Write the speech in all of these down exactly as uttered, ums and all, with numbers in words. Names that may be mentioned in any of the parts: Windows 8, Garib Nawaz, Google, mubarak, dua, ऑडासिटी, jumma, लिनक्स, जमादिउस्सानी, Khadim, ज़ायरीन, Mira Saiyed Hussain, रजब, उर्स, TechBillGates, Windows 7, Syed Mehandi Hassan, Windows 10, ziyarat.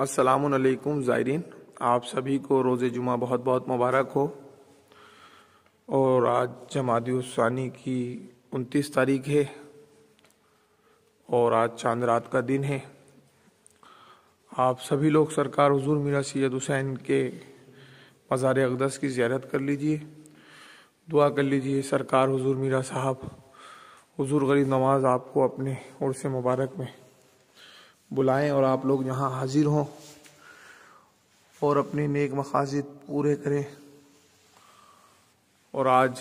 अस्सलामु अलैकुम ज़ायरीन, आप सभी को रोज़े जुमा बहुत बहुत मुबारक हो। और आज जमादिउस्सानी की उनतीस तारीख है और आज चांद रात का दिन है। आप सभी लोग सरकार हुजूर मीरा सैयद हुसैन के मज़ार अक़दस की ज़ियारत कर लीजिए, दुआ कर लीजिए सरकार हुजूर मीरा साहब हुजूर गरीब नवाज़ आपको अपने उर्स मुबारक में बुलाएं और आप लोग यहाँ हाजिर हों और अपने नेक मक़ासिद पूरे करें। और आज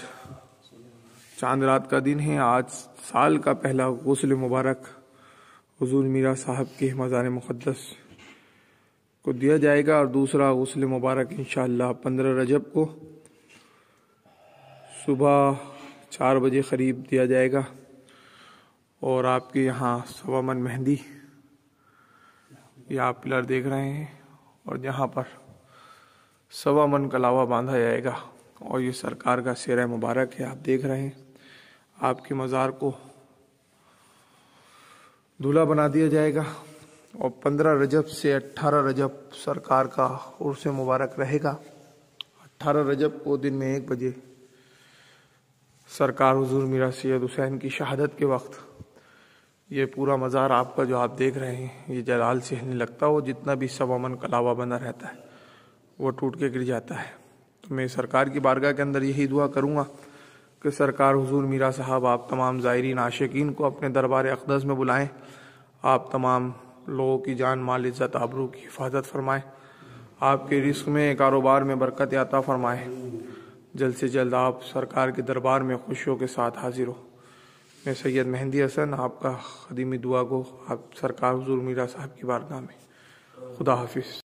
चांद रात का दिन है, आज साल का पहला गुस्ल मुबारक हुजूर मीरा साहब के मज़ार मुक़द्दस को दिया जाएगा और दूसरा गुस्ल मुबारक इंशाअल्लाह पंद्रह रजब को सुबह चार बजे करीब दिया जाएगा। और आपके यहाँ सवा मन मेहंदी, ये आप पिलर देख रहे हैं, और यहाँ पर सवा मन कलावा बांधा जाएगा और ये सरकार का सेरा मुबारक है। आप देख रहे हैं आपके मज़ार को दूल्हा बना दिया जाएगा और पंद्रह रजब से अट्ठारह रजब सरकार का उर्स मुबारक रहेगा। अट्ठारह रजब को दिन में एक बजे सरकार हुजूर मीरा सैयद हुसैन की शहादत के वक्त ये पूरा मज़ार आपका जो आप देख रहे हैं ये जलाल से हिलने लगता हो, जितना भी सवामन कलावा बना रहता है वो टूट के गिर जाता है। तो मैं सरकार की बारगाह के अंदर यही दुआ करूँगा कि सरकार हुजूर मीरा साहब आप तमाम ज़ायरीन आशिकीन को अपने दरबार अक़दस में बुलाएं, आप तमाम लोगों की जान माल इज़्ज़त आबरू की हिफाजत फरमाएँ, आपके रिस्क में कारोबार में बरकत आता फरमाएँ। जल्द से जल्द आप सरकार के दरबार में खुशियों के साथ हाजिर हो। मैं सैयद मेहंदी हसन आपका ख़दीमी दुआ गो आप सरकार हुजूर मीरा साहब की बारगाह में। खुदा हाफिज़।